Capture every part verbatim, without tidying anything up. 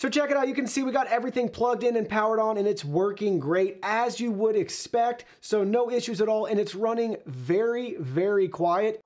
So check it out, you can see we got everything plugged in and powered on and it's working great as you would expect. So no issues at all and it's running very, very quiet.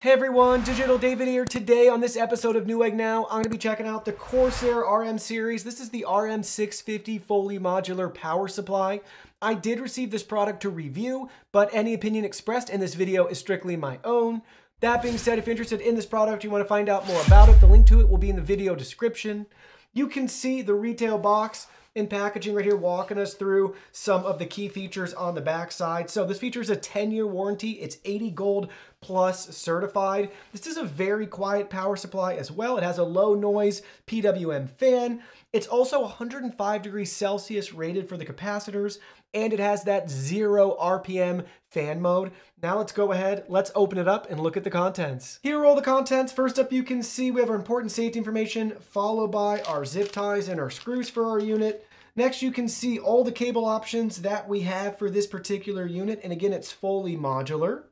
Hey everyone, Digital David here. Today on this episode of Newegg Now, I'm gonna be checking out the Corsair R M series. This is the R M six fifty fully modular power supply. I did receive this product to review, but any opinion expressed in this video is strictly my own. That being said, if you're interested in this product, you wanna find out more about it, the link to it will be in the video description. You can see the retail box and packaging right here, walking us through some of the key features on the backside. So this features a ten year warranty. It's eighty gold plus certified. This is a very quiet power supply as well. It has a low noise P W M fan. It's also one hundred five degrees Celsius rated for the capacitors, and it has that zero R P M fan mode. Now let's go ahead, let's open it up and look at the contents. Here are all the contents. First up, you can see we have our important safety information, followed by our zip ties and our screws for our unit. Next, you can see all the cable options that we have for this particular unit. And again, it's fully modular.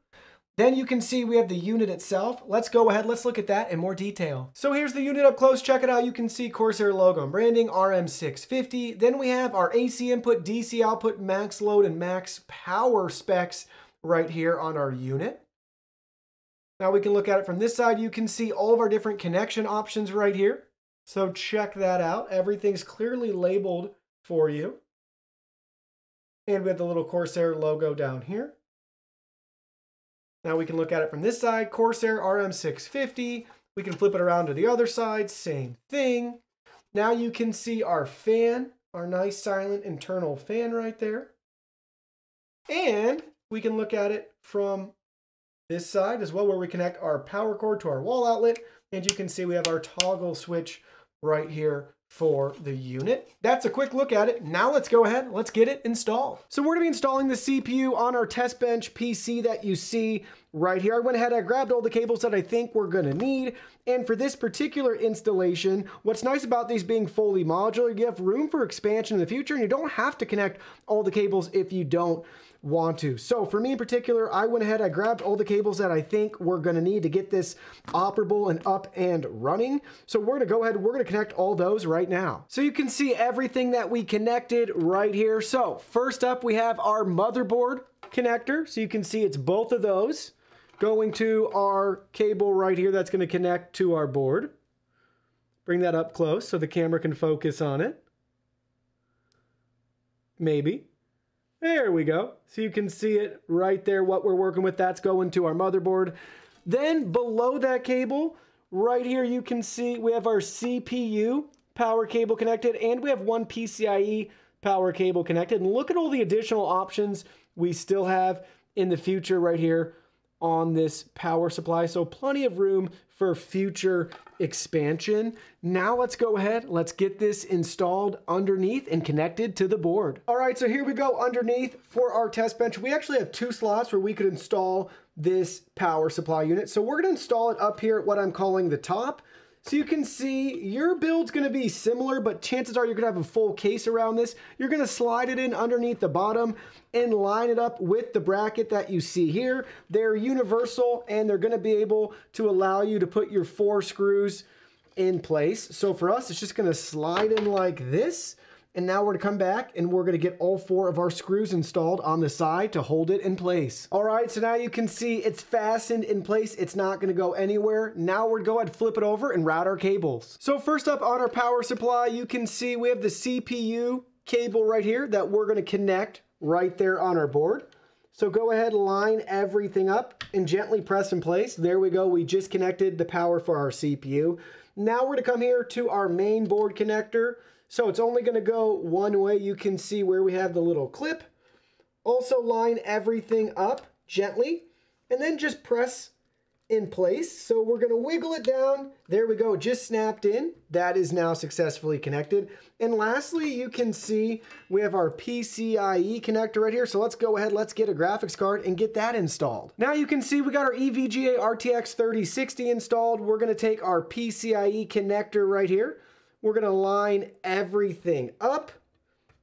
Then you can see we have the unit itself. Let's go ahead, let's look at that in more detail. So here's the unit up close, check it out. You can see Corsair logo and branding, R M six fifty. Then we have our A C input, D C output, max load, and max power specs right here on our unit. Now we can look at it from this side. You can see all of our different connection options right here. So check that out. Everything's clearly labeled for you. And we have the little Corsair logo down here. Now we can look at it from this side, Corsair R M six fifty. We can flip it around to the other side, same thing. Now you can see our fan, our nice silent internal fan right there. And we can look at it from this side as well, where we connect our power cord to our wall outlet. And you can see we have our toggle switch right here for the unit. That's a quick look at it. Now let's go ahead, let's get it installed. So we're gonna be installing the C P U on our test bench P C that you see right here. I went ahead, I grabbed all the cables that I think we're gonna need. And for this particular installation, what's nice about these being fully modular, you have room for expansion in the future and you don't have to connect all the cables if you don't want to. So for me in particular, I went ahead, I grabbed all the cables that I think we're gonna need to get this operable and up and running. So we're gonna go ahead, we're gonna connect all those right now. So you can see everything that we connected right here. So first up, we have our motherboard connector. So you can see it's both of those going to our cable right here that's going to connect to our board. Bring that up close so the camera can focus on it. Maybe. There we go. So you can see it right there, what we're working with. That's going to our motherboard. Then below that cable, right here, you can see we have our C P U power cable connected, and we have one P C I E power cable connected. And look at all the additional options we still have in the future right here on this power supply. So plenty of room for future expansion. Now let's go ahead, let's get this installed underneath and connected to the board. All right, so here we go underneath for our test bench. We actually have two slots where we could install this power supply unit. So we're gonna install it up here at what I'm calling the top. So you can see your build's gonna be similar, but chances are you're gonna have a full case around this. You're gonna slide it in underneath the bottom and line it up with the bracket that you see here. They're universal and they're gonna be able to allow you to put your four screws in place. So for us, it's just gonna slide in like this. And now we're gonna come back and we're gonna get all four of our screws installed on the side to hold it in place. All right, so now you can see it's fastened in place. It's not gonna go anywhere. Now we're gonna go ahead and flip it over and route our cables. So first up on our power supply, you can see we have the C P U cable right here that we're gonna connect right there on our board. So go ahead, line everything up and gently press in place. There we go, we just connected the power for our C P U. Now we're gonna come here to our main board connector. So it's only gonna go one way. You can see where we have the little clip. Also line everything up gently and then just press in place. So we're gonna wiggle it down. There we go, just snapped in. That is now successfully connected. And lastly, you can see we have our P C I E connector right here. So let's go ahead, let's get a graphics card and get that installed. Now you can see we got our E V G A R T X thirty sixty installed. We're gonna take our P C I E connector right here. We're gonna line everything up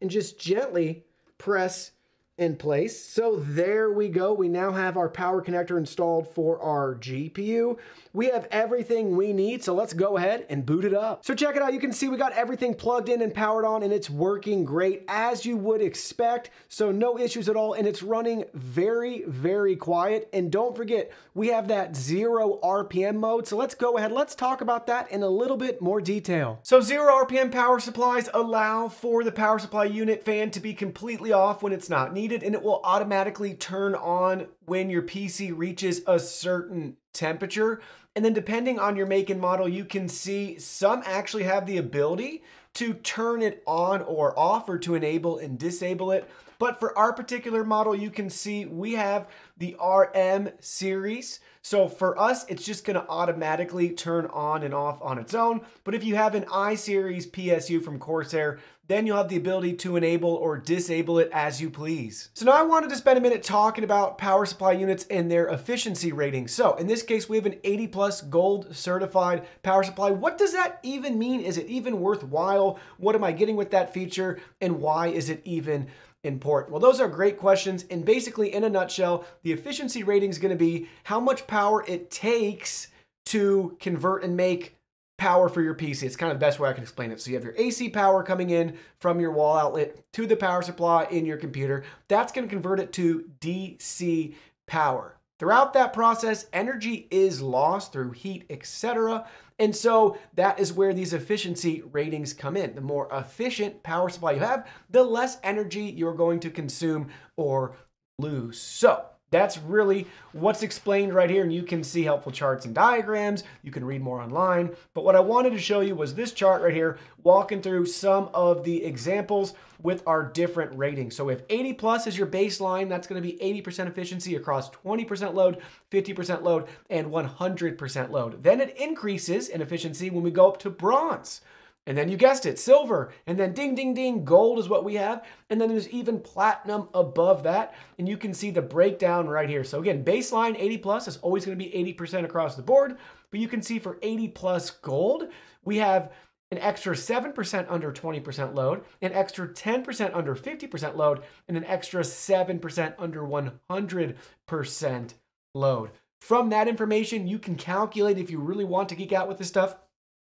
and just gently press in place. So there we go. We now have our power connector installed for our G P U. We have everything we need. So let's go ahead and boot it up. So check it out. You can see we got everything plugged in and powered on, and it's working great as you would expect. So no issues at all. And it's running very, very quiet. And don't forget, we have that zero R P M mode. So let's go ahead. Let's talk about that in a little bit more detail. So zero R P M power supplies allow for the power supply unit fan to be completely off when it's not needed, and it will automatically turn on when your P C reaches a certain temperature. And then depending on your make and model, you can see some actually have the ability to turn it on or off, or to enable and disable it. But for our particular model, you can see we have the R M series. So for us, it's just gonna automatically turn on and off on its own. But if you have an I series P S U from Corsair, then you'll have the ability to enable or disable it as you please. So now I wanted to spend a minute talking about power supply units and their efficiency rating. So in this case, we have an eighty plus gold certified power supply. What does that even mean? Is it even worthwhile? What am I getting with that feature? And why is it even important? Well, those are great questions. And basically, in a nutshell, the efficiency rating is going to be how much power it takes to convert and make power for your P C. It's kind of the best way I can explain it. So you have your A C power coming in from your wall outlet to the power supply in your computer. That's going to convert it to D C power. Throughout that process, energy is lost through heat, et cetera. And so that is where these efficiency ratings come in. The more efficient power supply you have, the less energy you're going to consume or lose. So that's really what's explained right here. And you can see helpful charts and diagrams. You can read more online. But what I wanted to show you was this chart right here, walking through some of the examples with our different ratings. So if eighty plus is your baseline, that's going to be eighty percent efficiency across twenty percent load, fifty percent load, and one hundred percent load. Then it increases in efficiency when we go up to bronze. And then you guessed it, silver, and then ding, ding, ding, gold is what we have. And then there's even platinum above that. And you can see the breakdown right here. So again, baseline eighty plus is always going to be eighty percent across the board. But you can see for eighty plus gold, we have an extra seven percent under twenty percent load, an extra ten percent under fifty percent load, and an extra seven percent under one hundred percent load. From that information, you can calculate, if you really want to geek out with this stuff,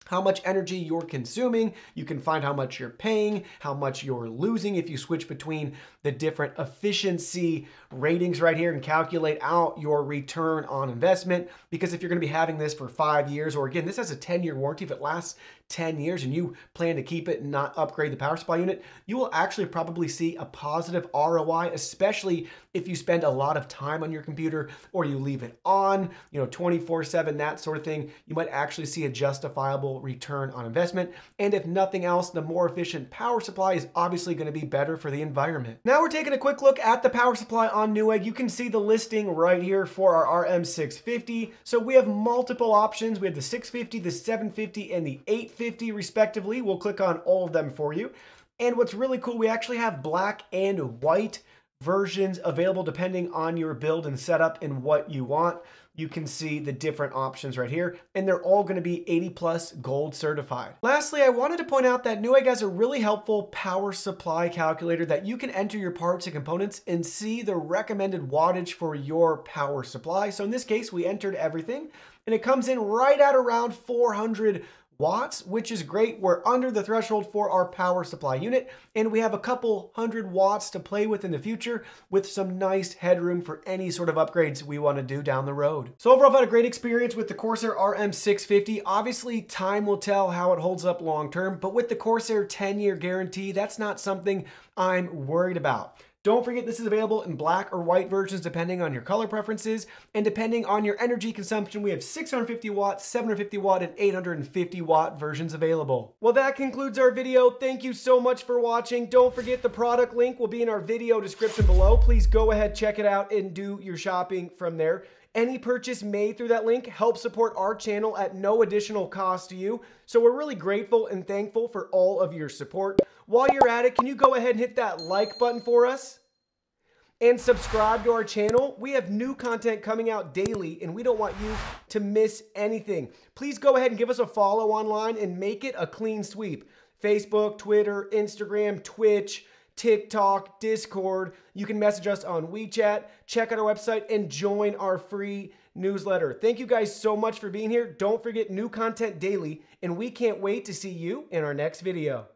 how much energy you're consuming. You can find how much you're paying, how much you're losing if you switch between the different efficiency ratings right here, and calculate out your return on investment. Because if you're going to be having this for five years, or again, this has a ten year warranty, if it lasts ten years and you plan to keep it and not upgrade the power supply unit, you will actually probably see a positive R O I, especially if you spend a lot of time on your computer or you leave it on, you know, twenty-four seven, that sort of thing. You might actually see a justifiable return on investment. And if nothing else, the more efficient power supply is obviously going to be better for the environment. Now we're taking a quick look at the power supply on Newegg. You can see the listing right here for our R M six fifty. So we have multiple options. We have the six fifty, the seven fifty, and the eight fifty respectively. We'll click on all of them for you. And what's really cool, we actually have black and white versions available depending on your build and setup and what you want. You can see the different options right here, and they're all going to be eighty plus gold certified. Lastly, I wanted to point out that Newegg has a really helpful power supply calculator that you can enter your parts and components and see the recommended wattage for your power supply. So in this case, we entered everything, and it comes in right at around four hundred watts, which is great. We're under the threshold for our power supply unit, and we have a couple hundred watts to play with in the future, with some nice headroom for any sort of upgrades we want to do down the road. So overall, I've had a great experience with the Corsair R M six fifty. Obviously, time will tell how it holds up long term, but with the Corsair ten year guarantee, that's not something I'm worried about. Don't forget, this is available in black or white versions depending on your color preferences. And depending on your energy consumption, we have six hundred fifty watt, seven hundred fifty watt, and eight hundred fifty watt versions available. Well, that concludes our video. Thank you so much for watching. Don't forget, the product link will be in our video description below. Please go ahead, check it out, and do your shopping from there. Any purchase made through that link helps support our channel at no additional cost to you. So we're really grateful and thankful for all of your support. While you're at it, can you go ahead and hit that like button for us? And subscribe to our channel. We have new content coming out daily, and we don't want you to miss anything. Please go ahead and give us a follow online and make it a clean sweep. Facebook, Twitter, Instagram, Twitch, TikTok, Discord. You can message us on WeChat, check out our website, and join our free newsletter. Thank you guys so much for being here. Don't forget, new content daily, and we can't wait to see you in our next video.